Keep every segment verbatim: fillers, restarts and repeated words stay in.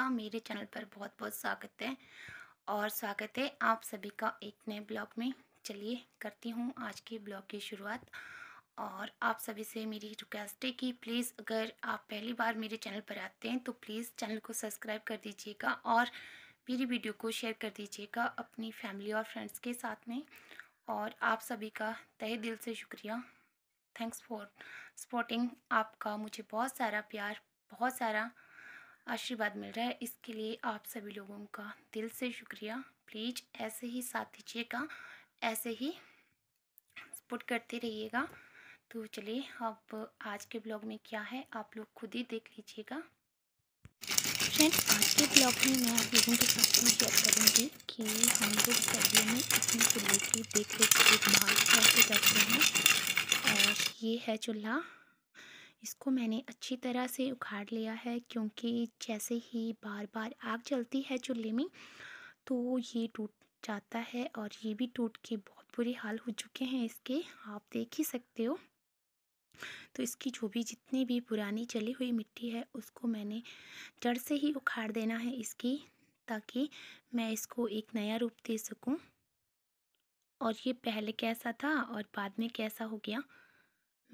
का मेरे चैनल पर बहुत बहुत स्वागत है और स्वागत है आप सभी का एक नए ब्लॉग में। चलिए करती हूँ आज के ब्लॉग की शुरुआत। और आप सभी से मेरी रिक्वेस्ट है कि प्लीज़ अगर आप पहली बार मेरे चैनल पर आते हैं तो प्लीज़ चैनल को सब्सक्राइब कर दीजिएगा और मेरी वीडियो को शेयर कर दीजिएगा अपनी फैमिली और फ्रेंड्स के साथ में। और आप सभी का तहे दिल से शुक्रिया, थैंक्स फॉर सपोर्टिंग। आपका मुझे बहुत सारा प्यार, बहुत सारा आशीर्वाद मिल रहा है, इसके लिए आप सभी लोगों का दिल से शुक्रिया। प्लीज़ ऐसे ही साथ दीजिएगा, ऐसे ही सपोर्ट करते रहिएगा। तो चलिए अब आज के ब्लॉग में क्या है आप लोग खुद ही देख लीजिएगा। फ्रेंड, आज के ब्लॉग में मैं आप लोगों के साथ शेयर करूँगी कि हम लोग सर्दियों में अपनी चूल्हे की देख रेख देखभाल कैसे करते हैं। और ये है चूल्हा, इसको मैंने अच्छी तरह से उखाड़ लिया है क्योंकि जैसे ही बार बार आग जलती है चूल्हे में तो ये टूट जाता है और ये भी टूट के बहुत बुरे हाल हो चुके हैं इसके, आप देख ही सकते हो। तो इसकी जो भी जितनी भी पुरानी जली हुई मिट्टी है उसको मैंने जड़ से ही उखाड़ देना है इसकी, ताकि मैं इसको एक नया रूप दे सकूं। और ये पहले कैसा था और बाद में कैसा हो गया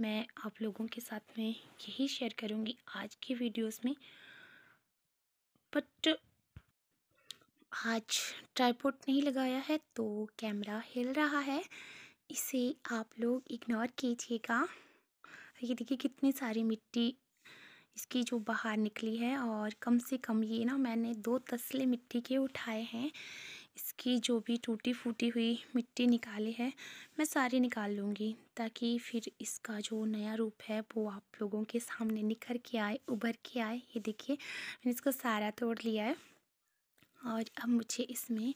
मैं आप लोगों के साथ में यही शेयर करूंगी आज की वीडियोस में। बट आज ट्राइपॉड नहीं लगाया है तो कैमरा हिल रहा है, इसे आप लोग इग्नोर कीजिएगा। ये देखिए कितनी सारी मिट्टी इसकी जो बाहर निकली है और कम से कम ये ना मैंने दो तसले मिट्टी के उठाए हैं। इसकी जो भी टूटी फूटी हुई मिट्टी निकाली है मैं सारी निकाल लूँगी ताकि फिर इसका जो नया रूप है वो आप लोगों के सामने निखर के आए, उभर के आए। ये देखिए मैंने इसको सारा तोड़ लिया है और अब मुझे इसमें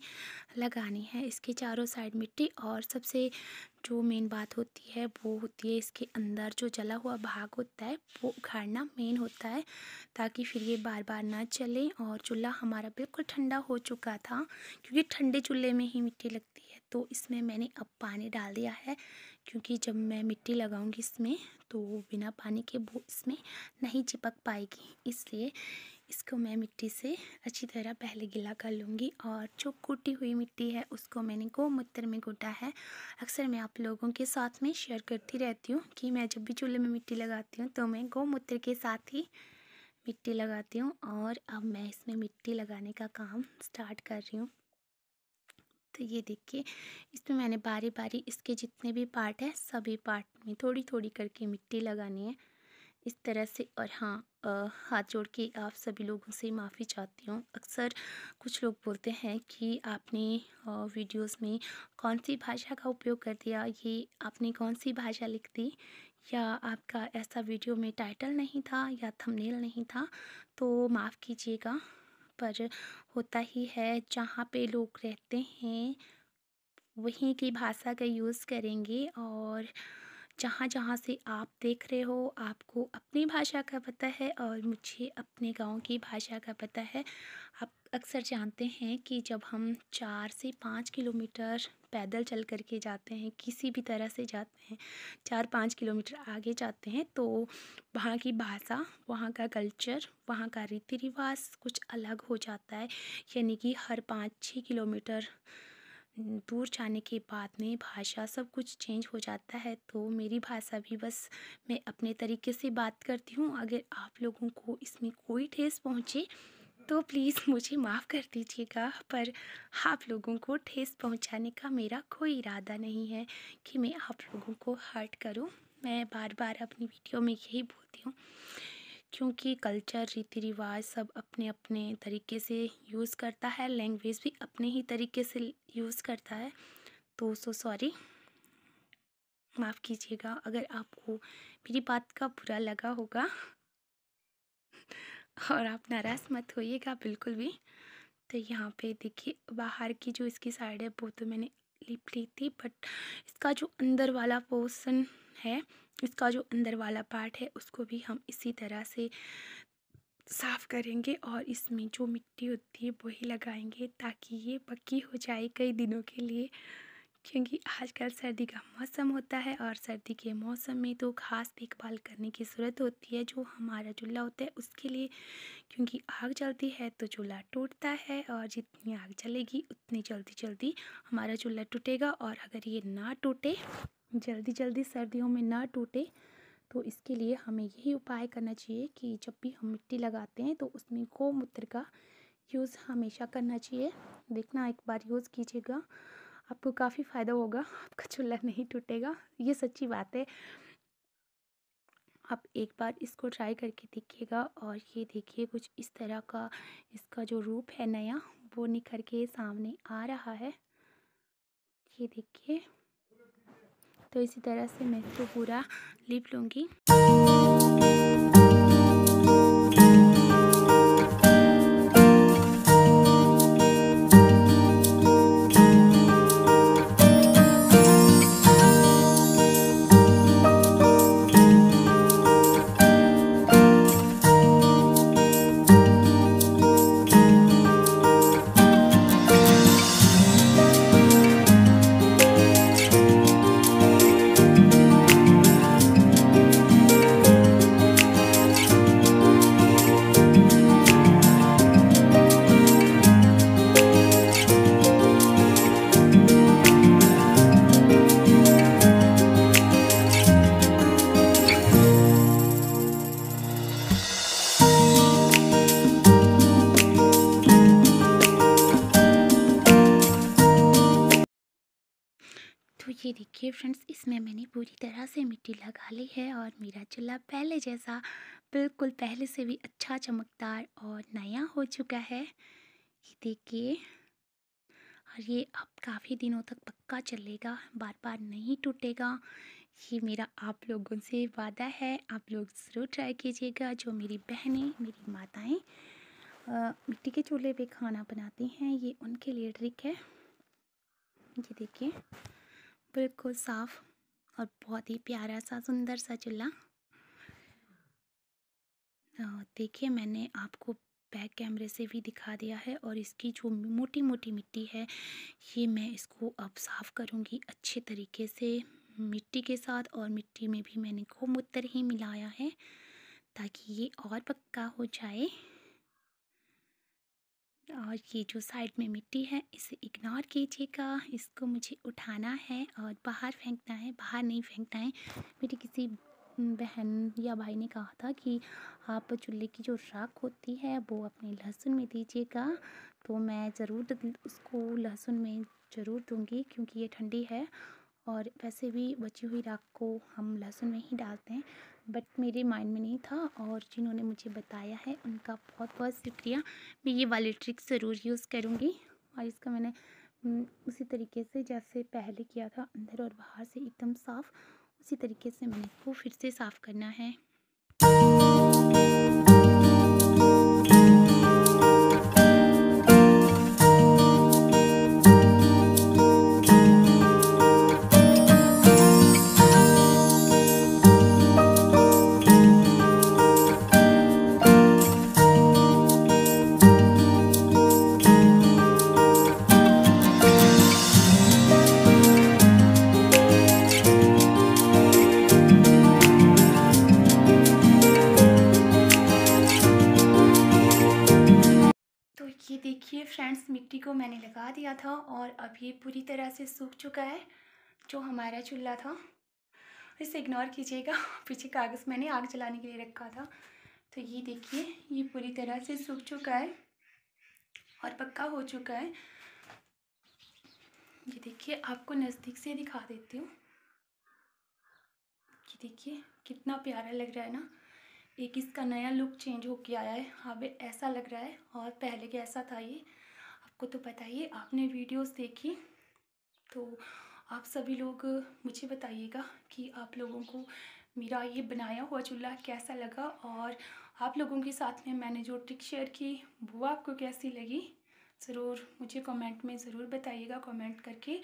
लगानी है इसके चारों साइड मिट्टी। और सबसे जो मेन बात होती है वो होती है इसके अंदर जो जला हुआ भाग होता है वो उखाड़ना मेन होता है, ताकि फिर ये बार बार ना चले। और चूल्हा हमारा बिल्कुल ठंडा हो चुका था क्योंकि ठंडे चूल्हे में ही मिट्टी लगती है। तो इसमें मैंने अब पानी डाल दिया है क्योंकि जब मैं मिट्टी लगाऊंगी इसमें तो बिना पानी के वो इसमें नहीं चिपक पाएगी, इसलिए इसको मैं मिट्टी से अच्छी तरह पहले गीला कर लूँगी। और जो कूटी हुई मिट्टी है उसको मैंने गोमूत्र में कूटा है। अक्सर मैं आप लोगों के साथ में शेयर करती रहती हूँ कि मैं जब भी चूल्हे में मिट्टी लगाती हूँ तो मैं गोमूत्र के साथ ही मिट्टी लगाती हूँ। और अब मैं इसमें मिट्टी लगाने का काम स्टार्ट कर रही हूँ। तो ये देखिए इसमें मैंने बारी बारी इसके जितने भी पार्ट है सभी पार्ट में थोड़ी थोड़ी करके मिट्टी लगानी है इस तरह से। और हाँ, हाथ जोड़ के आप सभी लोगों से माफ़ी चाहती हूँ। अक्सर कुछ लोग बोलते हैं कि आपने वीडियोस में कौन सी भाषा का उपयोग कर दिया, ये आपने कौन सी भाषा लिख दी, या आपका ऐसा वीडियो में टाइटल नहीं था या थंबनेल नहीं था। तो माफ़ कीजिएगा, पर होता ही है जहाँ पे लोग रहते हैं वहीं की भाषा का यूज़ करेंगे। और जहाँ जहाँ से आप देख रहे हो आपको अपनी भाषा का पता है और मुझे अपने गांव की भाषा का पता है। आप अक्सर जानते हैं कि जब हम चार से पाँच किलोमीटर पैदल चल कर के जाते हैं, किसी भी तरह से जाते हैं, चार पाँच किलोमीटर आगे जाते हैं तो वहाँ की भाषा, वहाँ का कल्चर, वहाँ का रीति रिवाज कुछ अलग हो जाता है। यानी कि हर पाँच छः किलोमीटर दूर जाने के बाद में भाषा सब कुछ चेंज हो जाता है। तो मेरी भाषा भी बस मैं अपने तरीके से बात करती हूँ। अगर आप लोगों को इसमें कोई ठेस पहुँचे तो प्लीज़ मुझे माफ़ कर दीजिएगा, पर आप लोगों को ठेस पहुँचाने का मेरा कोई इरादा नहीं है कि मैं आप लोगों को हर्ट करूँ। मैं बार बार अपनी वीडियो में यही बोलती हूँ क्योंकि कल्चर, रीति रिवाज सब अपने अपने तरीके से यूज़ करता है, लैंग्वेज भी अपने ही तरीके से यूज़ करता है। तो सो सॉरी, माफ़ कीजिएगा अगर आपको मेरी बात का बुरा लगा होगा। और आप नाराज़ मत होइएगा बिल्कुल भी। तो यहाँ पे देखिए बाहर की जो इसकी साइड है वो तो मैंने लिप ली थी, बट इसका जो अंदर वाला पोर्शन है, इसका जो अंदर वाला पार्ट है उसको भी हम इसी तरह से साफ़ करेंगे। और इसमें जो मिट्टी होती है वही लगाएंगे ताकि ये पक्की हो जाए कई दिनों के लिए, क्योंकि आजकल सर्दी का मौसम होता है और सर्दी के मौसम में तो खास देखभाल करने की ज़रूरत होती है। जो हमारा चूल्हा होता है उसके लिए, क्योंकि आग जलती है तो चूल्हा टूटता है और जितनी आग जलेगी उतनी जल्दी जल्दी हमारा चूल्हा टूटेगा। और अगर ये ना टूटे, जल्दी जल्दी सर्दियों में ना टूटे, तो इसके लिए हमें यही उपाय करना चाहिए कि जब भी हम मिट्टी लगाते हैं तो उसमें गोमूत्र का यूज़ हमेशा करना चाहिए। देखना एक बार यूज़ कीजिएगा, आपको काफ़ी फ़ायदा होगा, आपका चूल्हा नहीं टूटेगा। ये सच्ची बात है, आप एक बार इसको ट्राई करके देखिएगा। और ये देखिए कुछ इस तरह का इसका जो रूप है नया, वो निखर के सामने आ रहा है, ये देखिए। तो इसी तरह से मैं इसको पूरा लीप लूँगी। ये देखिए फ्रेंड्स, इसमें मैंने पूरी तरह से मिट्टी लगा ली है और मेरा चूल्हा पहले जैसा, बिल्कुल पहले से भी अच्छा, चमकदार और नया हो चुका है, ये देखिए। और ये अब काफ़ी दिनों तक पक्का चलेगा, बार बार नहीं टूटेगा। ये मेरा आप लोगों से वादा है, आप लोग ज़रूर ट्राई कीजिएगा। जो मेरी बहनें, मेरी माताएँ मिट्टी के चूल्हे पर खाना बनाती हैं, ये उनके लिए ट्रिक है। ये देखिए बिल्कुल साफ और बहुत ही प्यारा सा, सुंदर सा चूल्हा। देखिए मैंने आपको बैक कैमरे से भी दिखा दिया है। और इसकी जो मोटी मोटी मिट्टी है, ये मैं इसको अब साफ़ करूँगी अच्छे तरीके से मिट्टी के साथ। और मिट्टी में भी मैंने गोमूत्र ही मिलाया है ताकि ये और पक्का हो जाए। और ये जो साइड में मिट्टी है, इसे इग्नोर कीजिएगा, इसको मुझे उठाना है और बाहर फेंकना है। बाहर नहीं फेंकना है। मेरी किसी बहन या भाई ने कहा था कि आप चूल्हे की जो राख होती है वो अपने लहसुन में दीजिएगा, तो मैं ज़रूर उसको लहसुन में ज़रूर दूंगी क्योंकि ये ठंडी है। और वैसे भी बची हुई राख को हम लहसुन में ही डालते हैं, बट मेरे माइंड में नहीं था। और जिन्होंने मुझे बताया है उनका बहुत बहुत शुक्रिया। मैं ये वाली ट्रिक ज़रूर यूज़ करूँगी। और इसका मैंने उसी तरीके से जैसे पहले किया था, अंदर और बाहर से एकदम साफ़, उसी तरीके से मैंने इसको फिर से साफ़ करना है। ये देखिए फ्रेंड्स, मिट्टी को मैंने लगा दिया था और अब ये पूरी तरह से सूख चुका है, जो हमारा चूल्हा था। इसे इग्नोर कीजिएगा, पीछे कागज़ मैंने आग जलाने के लिए रखा था। तो ये देखिए ये पूरी तरह से सूख चुका है और पक्का हो चुका है। ये देखिए आपको नज़दीक से दिखा देती हूँ, ये देखिए कितना प्यारा लग रहा है ना। एक इसका नया लुक चेंज होके आया है, अब ऐसा लग रहा है। और पहले कैसा था ये आपको तो बताइए, आपने वीडियोस देखी तो आप सभी लोग मुझे बताइएगा कि आप लोगों को मेरा ये बनाया हुआ चूल्हा कैसा लगा। और आप लोगों के साथ में मैंने जो ट्रिक शेयर की वो आपको कैसी लगी, ज़रूर मुझे कमेंट में ज़रूर बताइएगा, कमेंट करके।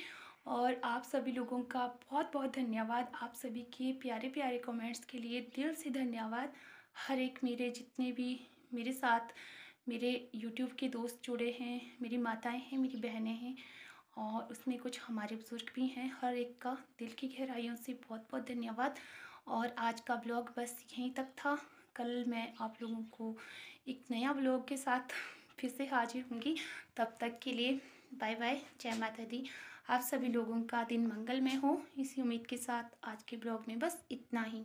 और आप सभी लोगों का बहुत बहुत धन्यवाद, आप सभी के प्यारे प्यारे कमेंट्स के लिए दिल से धन्यवाद। हर एक मेरे जितने भी मेरे साथ मेरे यूट्यूब के दोस्त जुड़े हैं, मेरी माताएं हैं, मेरी बहनें हैं, और उसमें कुछ हमारे बुज़ुर्ग भी हैं। हर एक का दिल की गहराइयों से बहुत बहुत धन्यवाद। और आज का ब्लॉग बस यहीं तक था। कल मैं आप लोगों को एक नया ब्लॉग के साथ फिर से हाजिर होंगी। तब तक के लिए बाय बाय, जय माता दी। आप सभी लोगों का दिन मंगलमय हो, इसी उम्मीद के साथ आज के ब्लॉग में बस इतना ही।